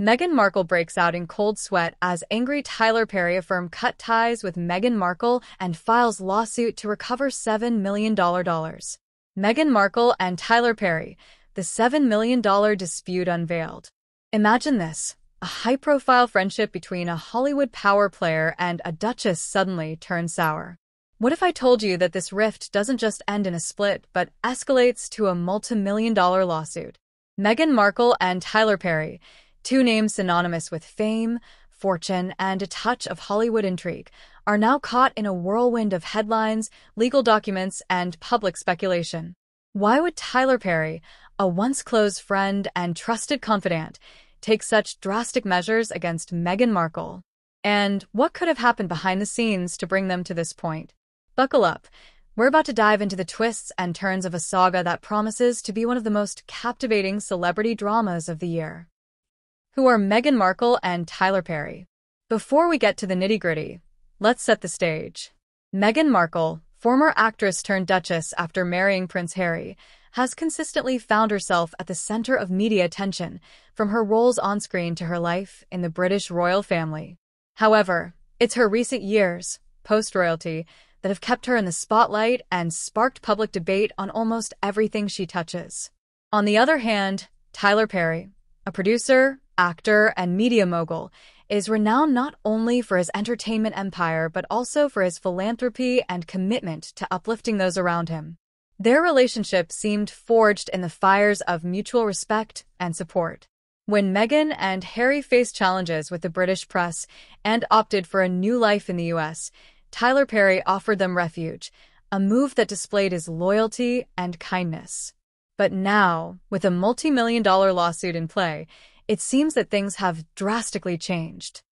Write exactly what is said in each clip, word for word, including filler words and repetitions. Meghan Markle breaks out in cold sweat as angry Tyler Perry firm cut ties with Meghan Markle and files lawsuit to recover seven million dollars. Meghan Markle and Tyler Perry, the seven million dollars dispute unveiled. Imagine this, a high-profile friendship between a Hollywood power player and a duchess suddenly turns sour. What if I told you that this rift doesn't just end in a split, but escalates to a multi-million dollar lawsuit? Meghan Markle and Tyler Perry, two names synonymous with fame, fortune, and a touch of Hollywood intrigue, are now caught in a whirlwind of headlines, legal documents, and public speculation. Why would Tyler Perry, a once close friend and trusted confidant, take such drastic measures against Meghan Markle? And what could have happened behind the scenes to bring them to this point? Buckle up. We're about to dive into the twists and turns of a saga that promises to be one of the most captivating celebrity dramas of the year. Who are Meghan Markle and Tyler Perry? Before we get to the nitty-gritty, let's set the stage. Meghan Markle, former actress turned duchess after marrying Prince Harry, has consistently found herself at the center of media attention, from her roles on screen to her life in the British royal family. However, it's her recent years, post-royalty, that have kept her in the spotlight and sparked public debate on almost everything she touches. On the other hand, Tyler Perry, a producer, actor, and media mogul, is renowned not only for his entertainment empire but also for his philanthropy and commitment to uplifting those around him. Their relationship seemed forged in the fires of mutual respect and support. When Meghan and Harry faced challenges with the British press and opted for a new life in the U S, Tyler Perry offered them refuge, a move that displayed his loyalty and kindness. But now, with a multi-million dollar lawsuit in play, it seems that things have drastically changed.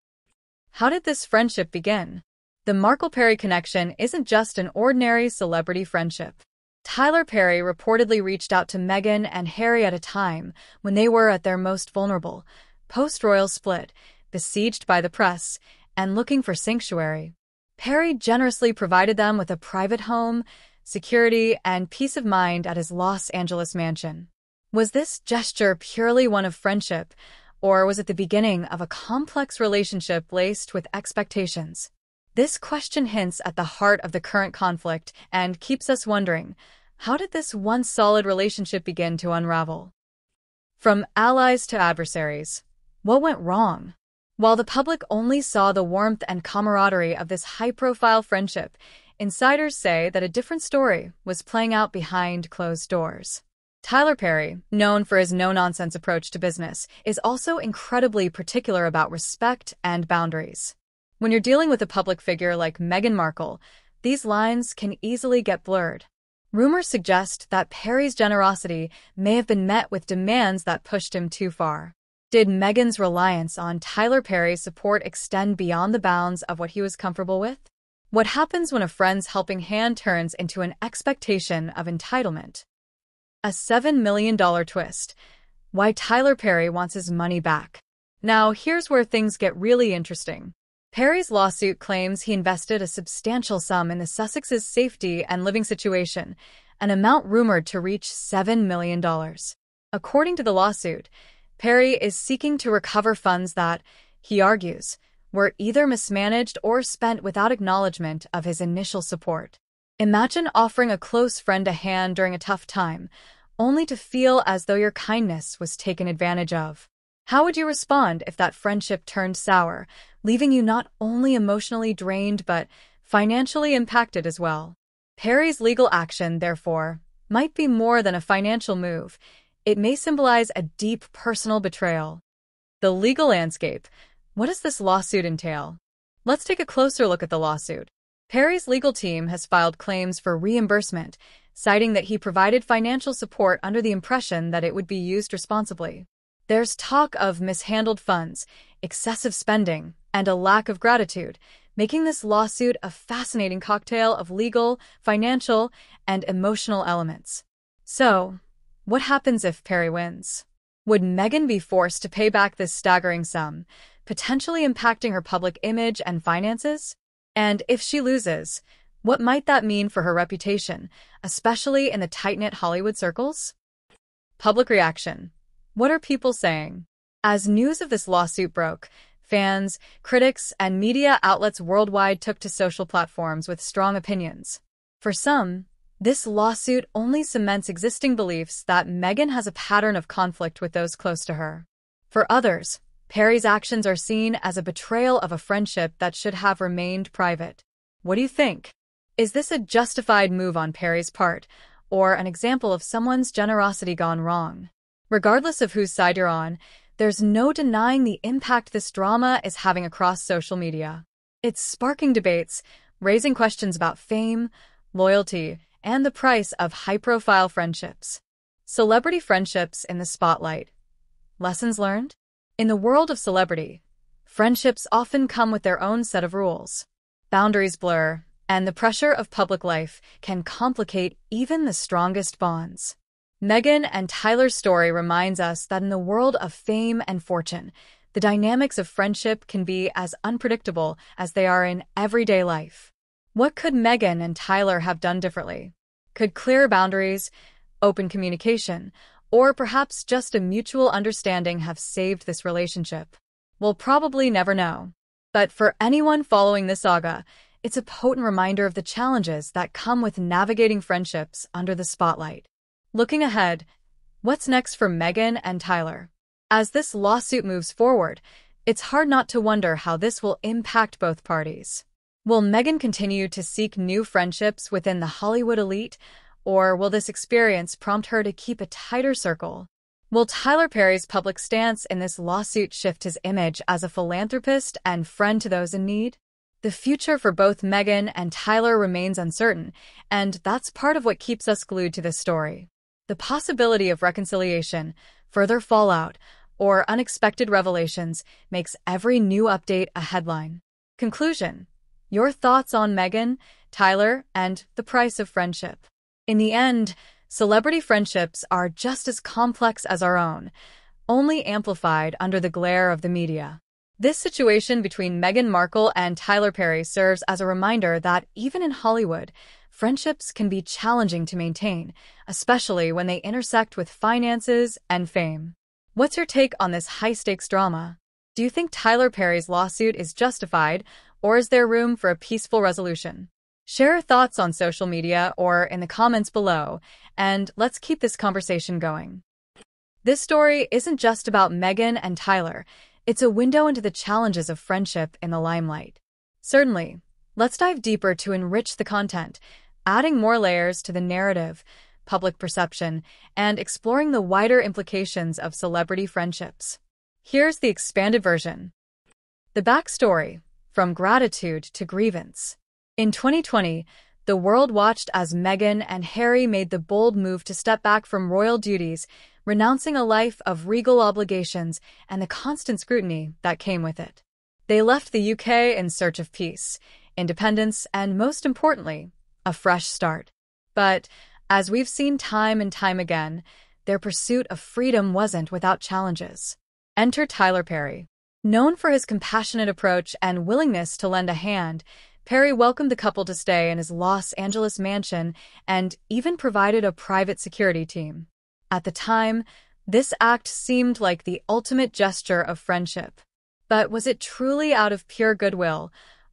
How did this friendship begin? The Markle-Perry connection isn't just an ordinary celebrity friendship. Tyler Perry reportedly reached out to Meghan and Harry at a time when they were at their most vulnerable, post-royal split, besieged by the press, and looking for sanctuary. Perry generously provided them with a private home, security, and peace of mind at his Los Angeles mansion. Was this gesture purely one of friendship, or was it the beginning of a complex relationship laced with expectations? This question hints at the heart of the current conflict and keeps us wondering, how did this once solid relationship begin to unravel? From allies to adversaries, what went wrong? While the public only saw the warmth and camaraderie of this high-profile friendship, insiders say that a different story was playing out behind closed doors. Tyler Perry, known for his no-nonsense approach to business, is also incredibly particular about respect and boundaries. When you're dealing with a public figure like Meghan Markle, these lines can easily get blurred. Rumors suggest that Perry's generosity may have been met with demands that pushed him too far. Did Meghan's reliance on Tyler Perry's support extend beyond the bounds of what he was comfortable with? What happens when a friend's helping hand turns into an expectation of entitlement? A seven million dollar twist. Why Tyler Perry wants his money back. Now, here's where things get really interesting. Perry's lawsuit claims he invested a substantial sum in the Sussexes' safety and living situation, an amount rumored to reach seven million dollars. According to the lawsuit, Perry is seeking to recover funds that, he argues, were either mismanaged or spent without acknowledgement of his initial support. Imagine offering a close friend a hand during a tough time, only to feel as though your kindness was taken advantage of. How would you respond if that friendship turned sour, leaving you not only emotionally drained but financially impacted as well? Perry's legal action, therefore, might be more than a financial move. It may symbolize a deep personal betrayal. The legal landscape. What does this lawsuit entail? Let's take a closer look at the lawsuit. Perry's legal team has filed claims for reimbursement, citing that he provided financial support under the impression that it would be used responsibly. There's talk of mishandled funds, excessive spending, and a lack of gratitude, making this lawsuit a fascinating cocktail of legal, financial, and emotional elements. So, what happens if Perry wins? Would Meghan be forced to pay back this staggering sum, potentially impacting her public image and finances? And if she loses, what might that mean for her reputation, especially in the tight-knit Hollywood circles? Public reaction. What are people saying? As news of this lawsuit broke, fans, critics, and media outlets worldwide took to social platforms with strong opinions. For some, this lawsuit only cements existing beliefs that Meghan has a pattern of conflict with those close to her. For others, Perry's actions are seen as a betrayal of a friendship that should have remained private. What do you think? Is this a justified move on Perry's part, or an example of someone's generosity gone wrong? Regardless of whose side you're on, there's no denying the impact this drama is having across social media. It's sparking debates, raising questions about fame, loyalty, and the price of high-profile friendships. Celebrity friendships in the spotlight. Lessons learned? In the world of celebrity, friendships often come with their own set of rules. Boundaries blur, and the pressure of public life can complicate even the strongest bonds. Meghan and Tyler's story reminds us that in the world of fame and fortune, the dynamics of friendship can be as unpredictable as they are in everyday life. What could Meghan and Tyler have done differently? Could clear boundaries, open communication, or perhaps just a mutual understanding have saved this relationship? We'll probably never know. But for anyone following this saga, it's a potent reminder of the challenges that come with navigating friendships under the spotlight. Looking ahead, what's next for Meghan and Tyler? As this lawsuit moves forward, it's hard not to wonder how this will impact both parties. Will Meghan continue to seek new friendships within the Hollywood elite, or will this experience prompt her to keep a tighter circle? Will Tyler Perry's public stance in this lawsuit shift his image as a philanthropist and friend to those in need? The future for both Meghan and Tyler remains uncertain, and that's part of what keeps us glued to this story. The possibility of reconciliation, further fallout, or unexpected revelations makes every new update a headline. Conclusion. Your thoughts on Meghan, Tyler, and the price of friendship. In the end, celebrity friendships are just as complex as our own, only amplified under the glare of the media. This situation between Meghan Markle and Tyler Perry serves as a reminder that even in Hollywood, friendships can be challenging to maintain, especially when they intersect with finances and fame. What's your take on this high-stakes drama? Do you think Tyler Perry's lawsuit is justified, or is there room for a peaceful resolution? Share your thoughts on social media or in the comments below, and let's keep this conversation going. This story isn't just about Meghan and Tyler. It's a window into the challenges of friendship in the limelight. Certainly, let's dive deeper to enrich the content, adding more layers to the narrative, public perception, and exploring the wider implications of celebrity friendships. Here's the expanded version. The backstory. From gratitude to grievance. In twenty twenty, the world watched as Meghan and Harry made the bold move to step back from royal duties, renouncing a life of regal obligations and the constant scrutiny that came with it. They left the U K in search of peace, independence, and most importantly, a fresh start. But, as we've seen time and time again, their pursuit of freedom wasn't without challenges. Enter Tyler Perry. Known for his compassionate approach and willingness to lend a hand, Perry welcomed the couple to stay in his Los Angeles mansion and even provided a private security team. At the time, this act seemed like the ultimate gesture of friendship. But was it truly out of pure goodwill,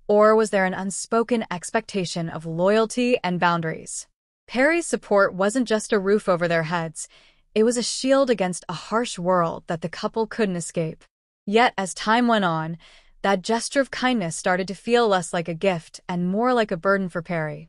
or was there an unspoken expectation of loyalty and boundaries? Perry's support wasn't just a roof over their heads. It was a shield against a harsh world that the couple couldn't escape. Yet, as time went on, that gesture of kindness started to feel less like a gift and more like a burden for Perry.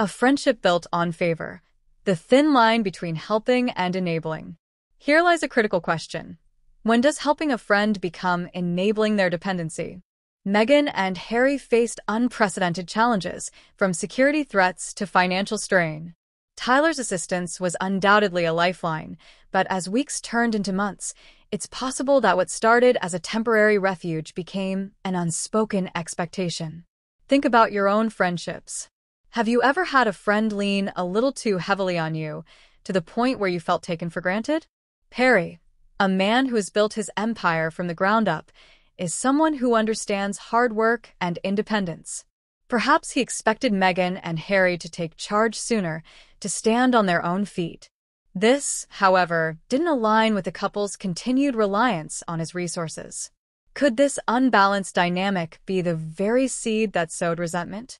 A friendship built on favor, the thin line between helping and enabling. Here lies a critical question. When does helping a friend become enabling their dependency? Meghan and Harry faced unprecedented challenges, from security threats to financial strain. Tyler's assistance was undoubtedly a lifeline, but as weeks turned into months, it's possible that what started as a temporary refuge became an unspoken expectation. Think about your own friendships. Have you ever had a friend lean a little too heavily on you, to the point where you felt taken for granted? Perry, a man who has built his empire from the ground up, is someone who understands hard work and independence. Perhaps he expected Meghan and Harry to take charge sooner, to stand on their own feet. This, however, didn't align with the couple's continued reliance on his resources. Could this unbalanced dynamic be the very seed that sowed resentment?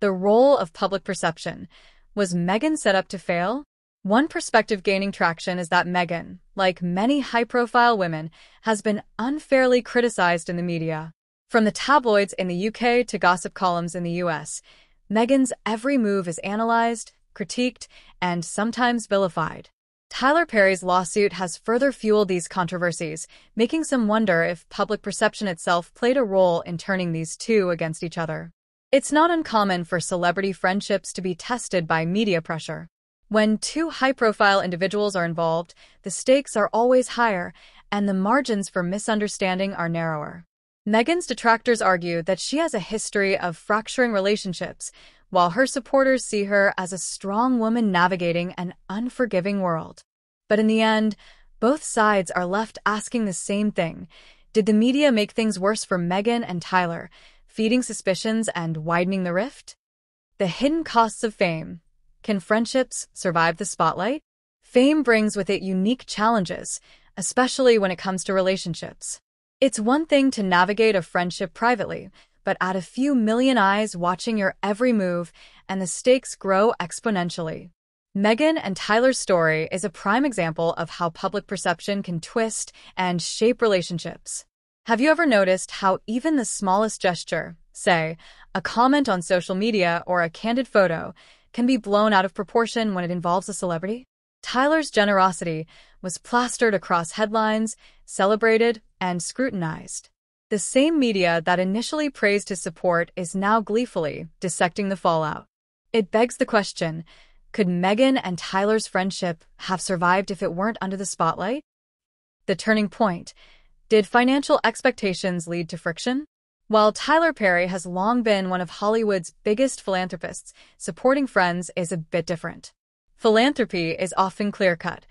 The role of public perception. Was Meghan set up to fail? One perspective gaining traction is that Meghan, like many high-profile women, has been unfairly criticized in the media. From the tabloids in the U K to gossip columns in the U S, Meghan's every move is analyzed, critiqued, and sometimes vilified. Tyler Perry's lawsuit has further fueled these controversies, making some wonder if public perception itself played a role in turning these two against each other. It's not uncommon for celebrity friendships to be tested by media pressure. When two high-profile individuals are involved, the stakes are always higher, and the margins for misunderstanding are narrower. Meghan's detractors argue that she has a history of fracturing relationships, while her supporters see her as a strong woman navigating an unforgiving world. But in the end, both sides are left asking the same thing. Did the media make things worse for Meghan and Tyler, feeding suspicions and widening the rift? The hidden costs of fame. Can friendships survive the spotlight? Fame brings with it unique challenges, especially when it comes to relationships. It's one thing to navigate a friendship privately, but add a few million eyes watching your every move, and the stakes grow exponentially. Meghan and Tyler's story is a prime example of how public perception can twist and shape relationships. Have you ever noticed how even the smallest gesture, say, a comment on social media or a candid photo, can be blown out of proportion when it involves a celebrity? Tyler's generosity was plastered across headlines, celebrated, and scrutinized. The same media that initially praised his support is now gleefully dissecting the fallout. It begs the question, could Meghan and Tyler's friendship have survived if it weren't under the spotlight? The turning point. Did financial expectations lead to friction? While Tyler Perry has long been one of Hollywood's biggest philanthropists, supporting friends is a bit different. Philanthropy is often clear-cut.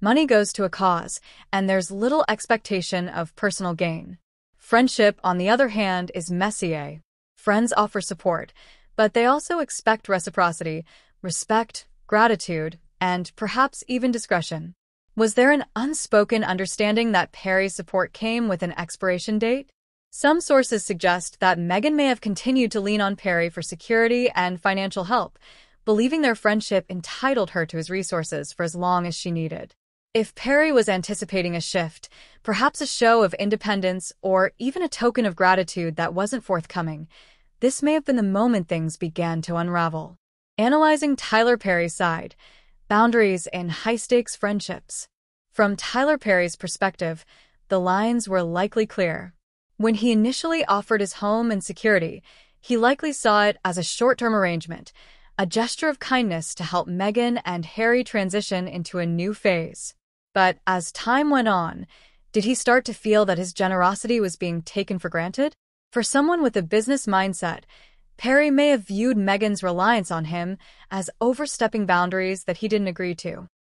Money goes to a cause, and there's little expectation of personal gain. Friendship, on the other hand, is messier. Friends offer support, but they also expect reciprocity, respect, gratitude, and perhaps even discretion. Was there an unspoken understanding that Perry's support came with an expiration date? Some sources suggest that Meghan may have continued to lean on Perry for security and financial help, believing their friendship entitled her to his resources for as long as she needed. If Perry was anticipating a shift, perhaps a show of independence or even a token of gratitude that wasn't forthcoming, this may have been the moment things began to unravel. Analyzing Tyler Perry's side, boundaries in high-stakes friendships. From Tyler Perry's perspective, the lines were likely clear. When he initially offered his home and security, he likely saw it as a short-term arrangement, a gesture of kindness to help Meghan and Harry transition into a new phase. But as time went on, did he start to feel that his generosity was being taken for granted? For someone with a business mindset, Perry may have viewed Meghan's reliance on him as overstepping boundaries that he didn't agree to.